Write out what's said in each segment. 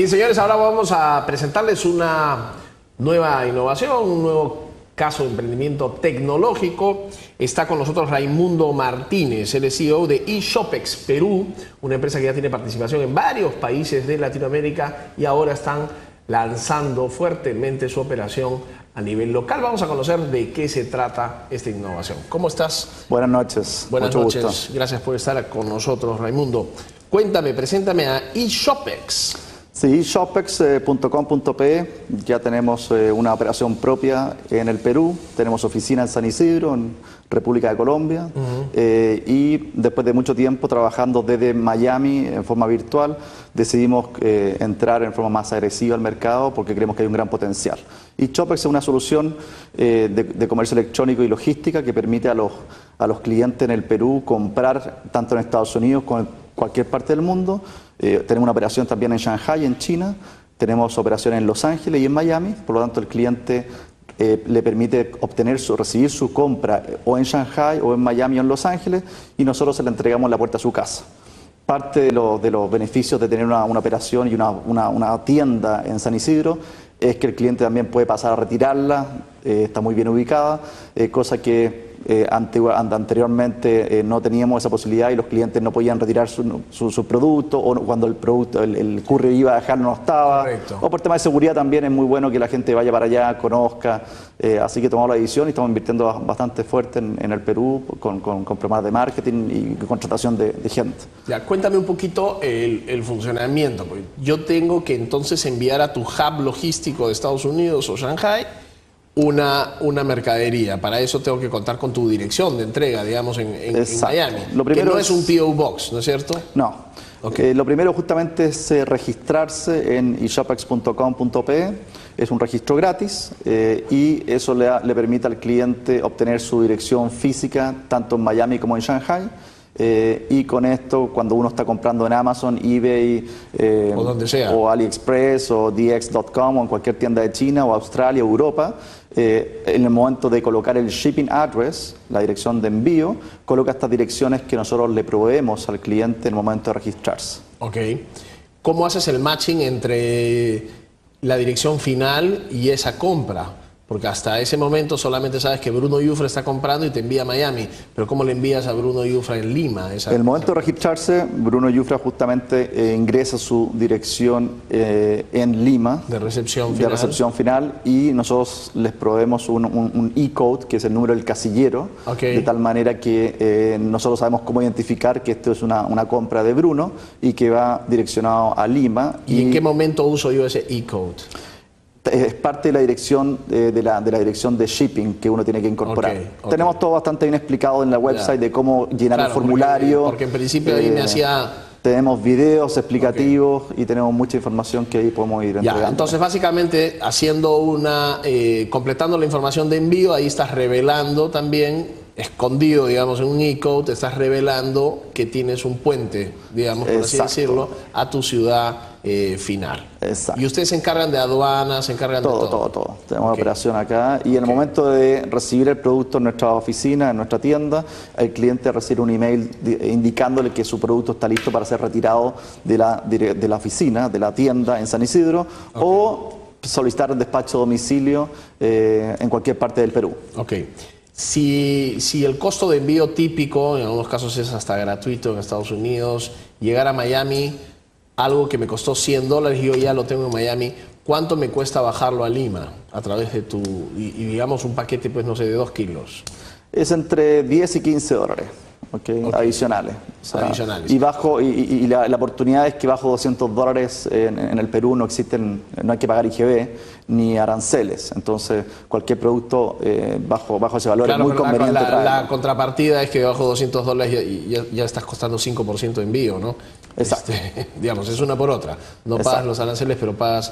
Bien, señores, ahora vamos a presentarles una nueva innovación, un nuevo caso de emprendimiento tecnológico. Está con nosotros Raimundo Martínez, el CEO de eShopex Perú, una empresa que ya tiene participación en varios países de Latinoamérica y ahora están lanzando fuertemente su operación a nivel local. Vamos a conocer de qué se trata esta innovación. ¿Cómo estás? Buenas noches. Buenas noches. Mucho gusto. Gracias por estar con nosotros, Raimundo. Cuéntame, preséntame a eShopex. Sí, eShopex.com.pe, ya tenemos una operación propia en el Perú, tenemos oficina en San Isidro, en República de Colombia, y después de mucho tiempo trabajando desde Miami en forma virtual, decidimos entrar en forma más agresiva al mercado porque creemos que hay un gran potencial. Y eShopex es una solución de comercio electrónico y logística que permite a los clientes en el Perú comprar tanto en Estados Unidos como en cualquier parte del mundo. Tenemos una operación también en Shanghai, en China, tenemos operaciones en Los Ángeles y en Miami, por lo tanto el cliente le permite recibir su compra o en Shanghai o en Miami o en Los Ángeles y nosotros se le entregamos la puerta a su casa. Parte de los beneficios de tener una operación y una tienda en San Isidro es que el cliente también puede pasar a retirarla, está muy bien ubicada, cosa que anteriormente no teníamos esa posibilidad y los clientes no podían retirar su producto, o cuando el courier iba a dejarlo no estaba. Correcto. O por tema de seguridad también es muy bueno que la gente vaya para allá, conozca, así que tomamos la decisión y estamos invirtiendo bastante fuerte en el Perú con programas de marketing y contratación de gente. Ya, cuéntame un poquito el funcionamiento. Yo tengo que entonces enviar a tu hub logístico de Estados Unidos o Shanghai una mercadería. Para eso tengo que contar con tu dirección de entrega, digamos, en Miami. Lo primero que no es un P.O. Box, ¿no es cierto? No. Okay. Lo primero justamente es registrarse en eShopex.com.pe. Es un registro gratis y eso le permite al cliente obtener su dirección física tanto en Miami como en Shanghai. Y con esto, cuando uno está comprando en Amazon, eBay o donde sea, o AliExpress o DX.com o en cualquier tienda de China o Australia o Europa, en el momento de colocar el shipping address, la dirección de envío, coloca estas direcciones que nosotros le proveemos al cliente en el momento de registrarse. Ok. ¿Cómo haces el matching entre la dirección final y esa compra? Porque hasta ese momento solamente sabes que Bruno Yufra está comprando y te envía a Miami. Pero ¿cómo le envías a Bruno Yufra en Lima? En el momento de registrarse, Bruno Yufra justamente ingresa su dirección en Lima. De recepción final. De recepción final. Y nosotros les proveemos un e-code, que es el número del casillero. Okay. De tal manera que nosotros sabemos cómo identificar que esto es una compra de Bruno y que va direccionado a Lima. ¿Y en qué momento uso yo ese e-code? Es parte de la dirección de la dirección de shipping que uno tiene que incorporar. Okay, okay. Tenemos todo bastante bien explicado en la website de cómo llenar el formulario. Porque en principio ahí me hacía... Tenemos videos explicativos y tenemos mucha información que ahí podemos ir entregando. Ya, entonces básicamente haciendo completando la información de envío, ahí estás revelando también, escondido, digamos, en un e-code, te estás revelando que tienes un puente, digamos, por así decirlo, a tu ciudad final. Exacto. Y ustedes se encargan de aduanas, se encargan de todo. Todo. Tenemos operación acá y en el momento de recibir el producto en nuestra oficina, en nuestra tienda, el cliente recibe un email indicándole que su producto está listo para ser retirado de la oficina, de la tienda en San Isidro, o solicitar el despacho a domicilio en cualquier parte del Perú. Ok. Si el costo de envío típico, en algunos casos es hasta gratuito en Estados Unidos, llegar a Miami, algo que me costó $100, yo ya lo tengo en Miami, ¿cuánto me cuesta bajarlo a Lima a través de y digamos un paquete, pues no sé, de 2 kilos? Es entre $10 y $15. Okay. Adicionales. O sea, adicionales. Y la oportunidad es que bajo $200 en el Perú no hay que pagar IGB ni aranceles. Entonces, cualquier producto bajo ese valor es muy conveniente. La contrapartida es que bajo $200 ya estás costando 5% de envío, ¿no? Exacto. Digamos, es una por otra. No pagas los aranceles, pero pagas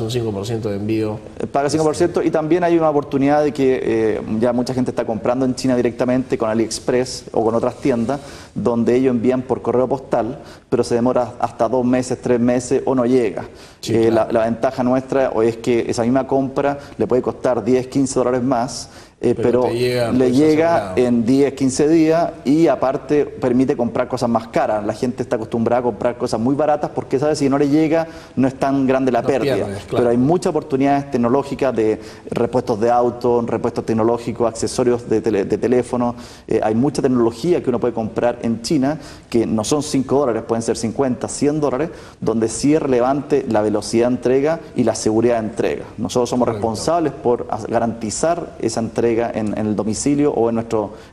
un 5% de envío. Pagas 5% y también hay una oportunidad de que ya mucha gente está comprando en China directamente con AliExpress o con otras tiendas donde ellos envían por correo postal, pero se demora hasta 2 meses, 3 meses o no llega. Sí, claro. La ventaja nuestra es que esa misma compra le puede costar $10, $15 más pero llega, le llega en 10, 15 días y aparte permite comprar cosas más caras. La gente está acostumbrada a comprar cosas muy baratas porque sabe si no le llega no es tan grande la pérdida. Pierdes, claro. Pero hay muchas oportunidades tecnológicas de repuestos de auto, repuestos tecnológicos, accesorios de teléfono. Hay mucha tecnología que uno puede comprar en China que no son $5, pueden ser 50, $100, donde sí es relevante la velocidad de entrega y la seguridad de entrega. Nosotros somos responsables por garantizar esa entrega en el domicilio o en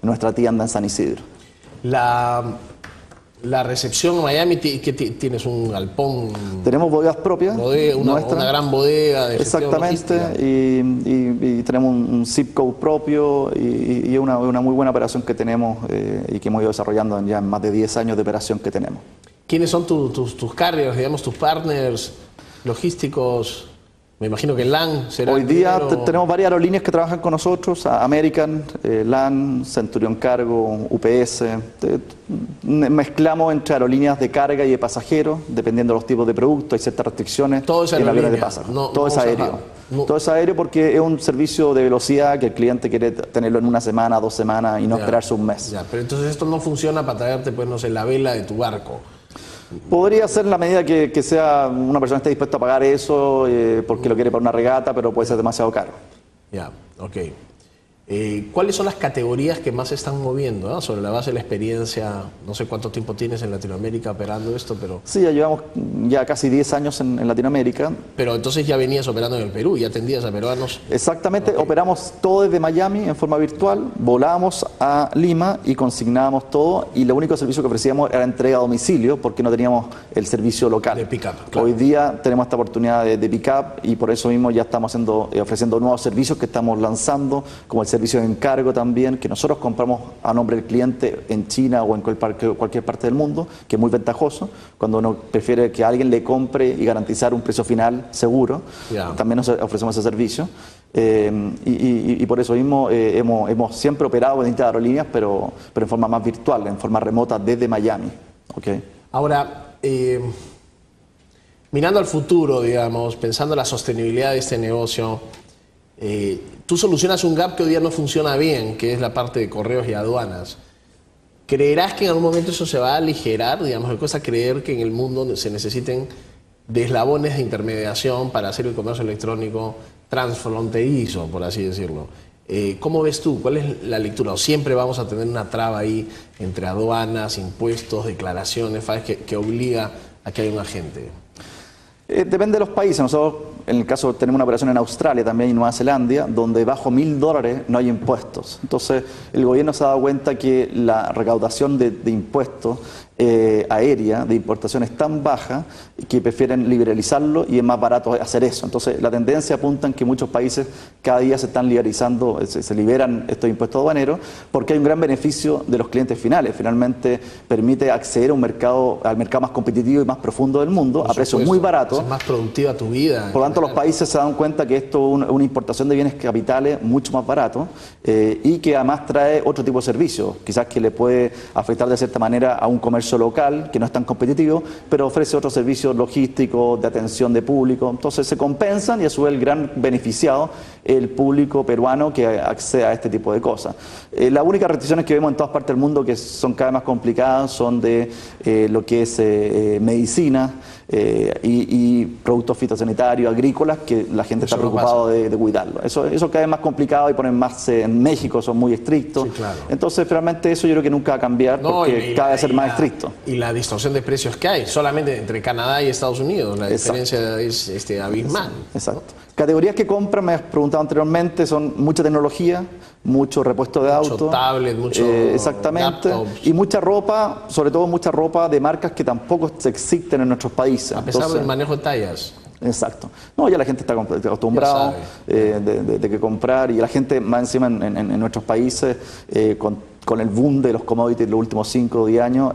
nuestra tienda en San Isidro. La recepción en Miami, que tienes un galpón. Tenemos bodegas propias. Una gran bodega. De exactamente, y tenemos un zip code propio y una muy buena operación que tenemos y que hemos ido desarrollando ya en más de 10 años de operación que tenemos. ¿Quiénes son tus carriers, digamos, tus partners logísticos? Me imagino que LAN será... Hoy día tenemos varias aerolíneas que trabajan con nosotros, American, LAN, Centurion Cargo, UPS. Mezclamos entre aerolíneas de carga y de pasajeros, dependiendo de los tipos de productos, hay ciertas restricciones. Todo es aerolínea, de pasajeros. Todo es aéreo. No. Todo es aéreo porque es un servicio de velocidad que el cliente quiere tenerlo en una semana, 2 semanas y no esperarse un mes. Ya, pero entonces esto no funciona para traerte, pues no sé, la vela de tu barco. Podría ser en la medida que sea una persona esté dispuesta a pagar eso porque lo quiere para una regata, pero puede ser demasiado caro. Ya, ok. ¿Cuáles son las categorías que más se están moviendo? ¿No? Sobre la base de la experiencia, no sé cuánto tiempo tienes en Latinoamérica operando esto, pero... Sí, ya llevamos ya casi 10 años en Latinoamérica. Pero entonces ya venías operando en el Perú, ya atendías a peruanos. Exactamente, okay. Operamos todo desde Miami en forma virtual, volamos a Lima y consignábamos todo, y lo único servicio que ofrecíamos era entrega a domicilio, porque no teníamos el servicio local. De pick-up, claro. Hoy día tenemos esta oportunidad de pick-up, y por eso mismo ya estamos ofreciendo nuevos servicios que estamos lanzando, como el servicio de encargo también, que nosotros compramos a nombre del cliente en China o en cualquier parte del mundo, que es muy ventajoso, cuando uno prefiere que alguien le compre y garantizar un precio final seguro, también nos ofrecemos ese servicio. Y por eso mismo hemos siempre operado con distintas aerolíneas, pero en forma más virtual, en forma remota desde Miami. Okay. Ahora, mirando al futuro, digamos, pensando en la sostenibilidad de este negocio, tú solucionas un gap que hoy día no funciona bien, que es la parte de correos y aduanas. ¿Creerás que en algún momento eso se va a aligerar? Digamos, me cuesta creer que en el mundo se necesiten de eslabones de intermediación para hacer el comercio electrónico transfronterizo, por así decirlo. ¿Cómo ves tú? ¿Cuál es la lectura? ¿O siempre vamos a tener una traba ahí entre aduanas, impuestos, declaraciones, que obliga a que haya un agente? Depende de los países. Nosotros, en el caso, tenemos una operación en Australia también y Nueva Zelanda, donde bajo $1.000 no hay impuestos. Entonces, el gobierno se ha dado cuenta que la recaudación de impuestos aérea, de importación, es tan baja que prefieren liberalizarlo y es más barato hacer eso. Entonces, la tendencia apunta en que muchos países cada día se están liberalizando, se liberan estos impuestos aduaneros, porque hay un gran beneficio de los clientes finales. Finalmente, permite acceder a al mercado más competitivo y más profundo del mundo, a precios muy baratos. Es más productiva tu vida. Por lo tanto, los países se dan cuenta que esto es una importación de bienes capitales mucho más barato y que además trae otro tipo de servicios, quizás que le puede afectar de cierta manera a un comercio local que no es tan competitivo, pero ofrece otros servicios logísticos, de atención de público. Entonces se compensan y a su vez el gran beneficiado el público peruano que accede a este tipo de cosas. Las únicas restricciones que vemos en todas partes del mundo que son cada vez más complicadas son de lo que es medicina y productos fitosanitarios, agrícolas, que la gente está preocupada de cuidarlo. Eso cada vez más complicado y ponen más en México, son muy estrictos. Sí, claro. Entonces, realmente eso yo creo que nunca va a cambiar porque cada vez ser más estricto. Y la distorsión de precios que hay, solamente entre Canadá y Estados Unidos, la diferencia es abismal. Exacto. ¿No? Categorías que compran, me has preguntado anteriormente, son mucha tecnología, mucho repuesto de auto, mucho tablet, mucho exactamente, laptops. Y mucha ropa, sobre todo mucha ropa de marcas que tampoco existen en nuestros países. A pesar del manejo de tallas. Exacto. No, ya la gente está acostumbrada de qué comprar, y la gente más encima en nuestros países con el boom de los commodities los últimos 5 o 10 años,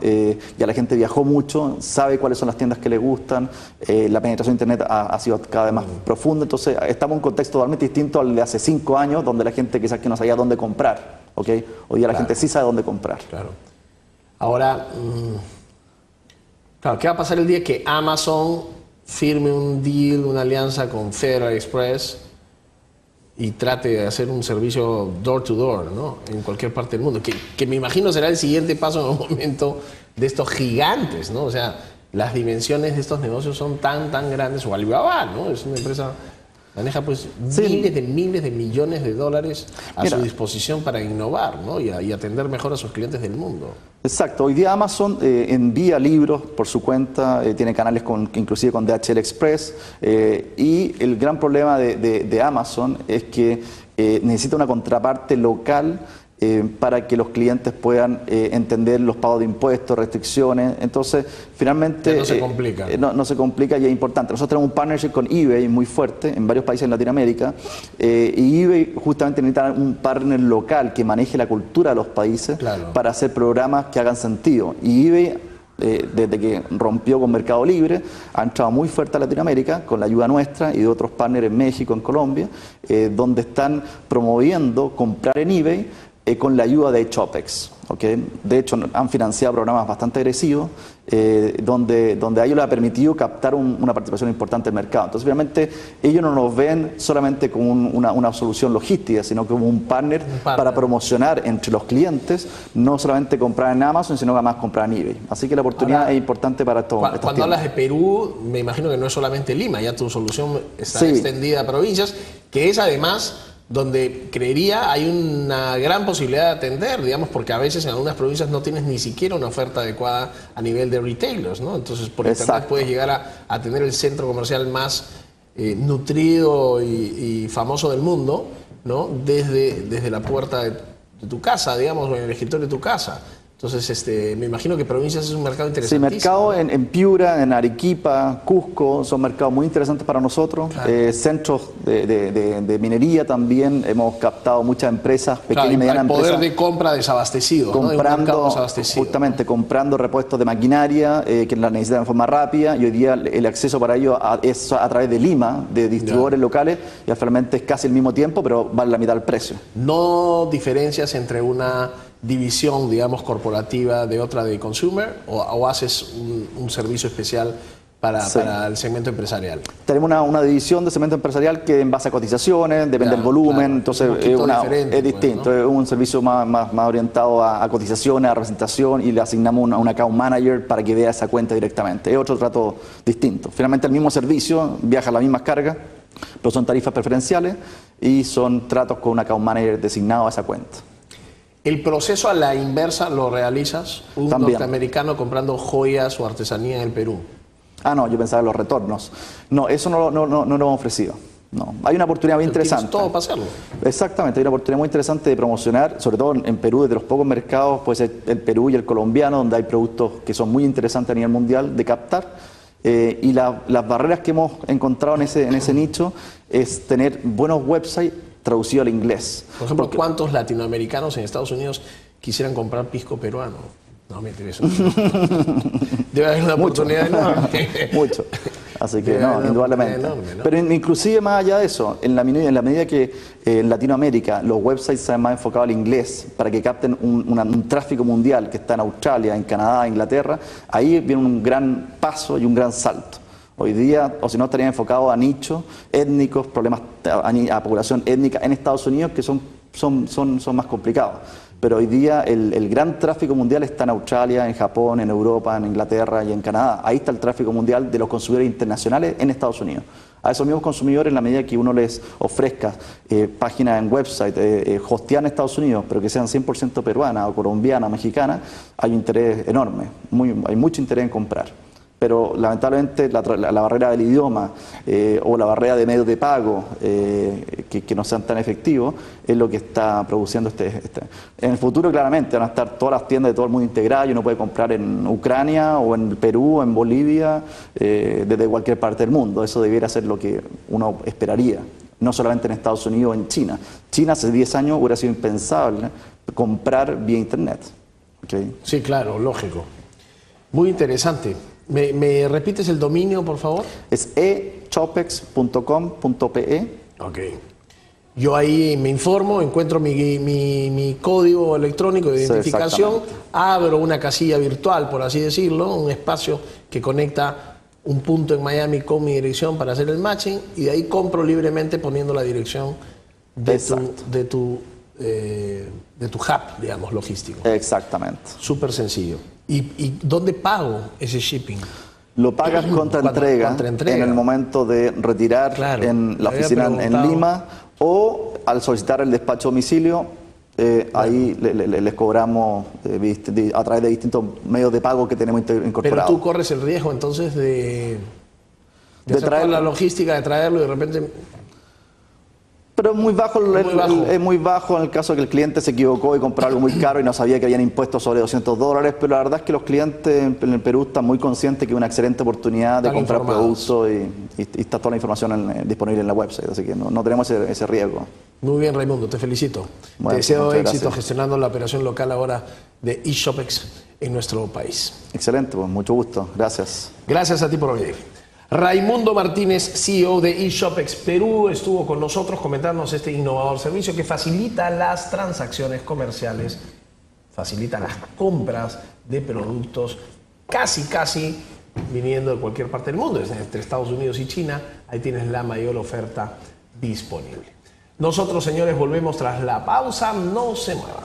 ya la gente viajó mucho, sabe cuáles son las tiendas que le gustan, la penetración de internet ha sido cada vez más profunda, entonces estamos en un contexto totalmente distinto al de hace 5 años, donde la gente quizás que no sabía dónde comprar, ¿ok? Hoy día la gente sí sabe dónde comprar. Claro. Ahora, ¿qué va a pasar el día que Amazon firme un deal, una alianza con Federal Express? y trate de hacer un servicio door to door, ¿no?, en cualquier parte del mundo, que me imagino será el siguiente paso en un momento de estos gigantes, ¿no? O sea, las dimensiones de estos negocios son tan grandes, o Alibaba, ¿no? Es una empresa, maneja pues miles de millones de dólares a su disposición para innovar, ¿no?, y atender mejor a sus clientes del mundo. Exacto. Hoy día Amazon envía libros por su cuenta, tiene canales inclusive con DHL Express, y el gran problema de Amazon es que necesita una contraparte local para que los clientes puedan entender los pagos de impuestos, restricciones. Entonces, finalmente... no se complica. No se complica y es importante. Nosotros tenemos un partnership con eBay muy fuerte en varios países en Latinoamérica, y eBay justamente necesita un partner local que maneje la cultura de los países, claro, para hacer programas que hagan sentido. Y eBay, desde que rompió con Mercado Libre, ha entrado muy fuerte a Latinoamérica con la ayuda nuestra y de otros partners en México, en Colombia, donde están promoviendo comprar en eBay con la ayuda de eShopex, ¿okay? De hecho, han financiado programas bastante agresivos, donde a ellos les ha permitido captar una participación importante del mercado. Entonces, obviamente, ellos no nos ven solamente como una solución logística, sino como un partner para promocionar entre los clientes, no solamente comprar en Amazon, sino que además comprar en eBay. Así que la oportunidad es importante para todos. Cuando hablas de Perú, me imagino que no es solamente Lima, ya tu solución está extendida a provincias, que es además donde creería hay una gran posibilidad de atender, digamos, porque a veces en algunas provincias no tienes ni siquiera una oferta adecuada a nivel de retailers, ¿no? Entonces, por internet puedes llegar a tener el centro comercial más nutrido y famoso del mundo, ¿no?, desde la puerta de tu casa, digamos, o en el escritorio de tu casa. Entonces, me imagino que provincias es un mercado interesantísimo. Sí, mercado en Piura, en Arequipa, Cusco, son mercados muy interesantes para nosotros. Claro. Centros de minería también, hemos captado muchas empresas, pequeñas y medianas empresas. El poder de compra desabastecido, comprando, ¿no?, desabastecido. Justamente, comprando repuestos de maquinaria que las necesitan de forma rápida, y hoy día el acceso para ellos es a través de Lima, de distribuidores locales, y actualmente es casi el mismo tiempo, pero vale la mitad del precio. No diferencias entre una división, digamos, corporativa de otra de consumer, o haces un servicio especial para el segmento empresarial? Tenemos una división de segmento empresarial que en base a cotizaciones, depende del volumen, entonces es distinto, pues, ¿no?, es un servicio más orientado a cotizaciones, a representación, y le asignamos un account manager para que vea esa cuenta directamente. Es otro trato distinto. Finalmente el mismo servicio, viaja las mismas cargas, pero son tarifas preferenciales y son tratos con un account manager designado a esa cuenta. ¿El proceso a la inversa lo realizas? ¿Un norteamericano comprando joyas o artesanía en el Perú? Ah, no, yo pensaba en los retornos. No, eso no lo hemos ofrecido. No. Hay una oportunidad muy interesante. Tienes todo para hacerlo. Exactamente, hay una oportunidad muy interesante de promocionar, sobre todo en Perú, desde los pocos mercados, pues el Perú y el colombiano, donde hay productos que son muy interesantes a nivel mundial de captar. Y las barreras que hemos encontrado en ese nicho es tener buenos websites traducido al inglés. Por ejemplo, ¿cuántos latinoamericanos en Estados Unidos quisieran comprar pisco peruano? No, me interesa. Debe haber una oportunidad enorme. Mucho. Así que no, indudablemente. Enorme, ¿no? Pero inclusive más allá de eso, en la medida que en Latinoamérica los websites se han más enfocado al inglés para que capten un tráfico mundial que está en Australia, en Canadá, Inglaterra, ahí viene un gran paso y un gran salto. Hoy día, o si no, estarían enfocados a nichos étnicos, problemas a población étnica en Estados Unidos que son más complicados. Pero hoy día el gran tráfico mundial está en Australia, en Japón, en Europa, en Inglaterra y en Canadá. Ahí está el tráfico mundial de los consumidores internacionales en Estados Unidos. A esos mismos consumidores, en la medida que uno les ofrezca páginas en website, hosteadas en Estados Unidos, pero que sean 100% peruanas o colombianas o mexicanas, hay un interés enorme, hay mucho interés en comprar. Pero lamentablemente la barrera del idioma o la barrera de medios de pago que no sean tan efectivos es lo que está produciendo En el futuro claramente van a estar todas las tiendas de todo el mundo integradas y uno puede comprar en Ucrania o en Perú o en Bolivia, desde cualquier parte del mundo. Eso debiera ser lo que uno esperaría, no solamente en Estados Unidos o en China. China hace 10 años hubiera sido impensable comprar vía internet. ¿Okay? Sí, claro, lógico. Muy interesante. ¿Me repites el dominio, por favor? Es eShopex.com.pe. Ok. Yo ahí me informo, encuentro mi código electrónico de identificación, abro una casilla virtual, por así decirlo, un espacio que conecta un punto en Miami con mi dirección para hacer el matching, y de ahí compro libremente poniendo la dirección de tu hub, digamos, logístico. Exactamente. Súper sencillo. ¿Y dónde pago ese shipping? Lo pagas contra entrega en el momento de retirar, claro, en la oficina en Lima, o al solicitar el despacho a domicilio, claro, ahí les cobramos a través de distintos medios de pago que tenemos incorporados. Pero tú corres el riesgo entonces de hacer traer toda la logística, de traerlo y de repente... Pero es muy bajo en el caso de que el cliente se equivocó y compró algo muy caro y no sabía que habían impuestos sobre $200, pero la verdad es que los clientes en Perú están muy conscientes que es una excelente oportunidad de comprar productos y está toda la información disponible en la website, así que no tenemos ese riesgo. Muy bien, Raimundo, te felicito. Bueno, te deseo éxito gestionando la operación local ahora de eShopex en nuestro país. Excelente, pues mucho gusto, gracias. Gracias a ti por venir. Raimundo Martínez, CEO de eShopex Perú, estuvo con nosotros comentándonos este innovador servicio que facilita las transacciones comerciales, facilita las compras de productos casi viniendo de cualquier parte del mundo, desde entre Estados Unidos y China, ahí tienes la mayor oferta disponible. Nosotros, señores, volvemos tras la pausa, no se muevan.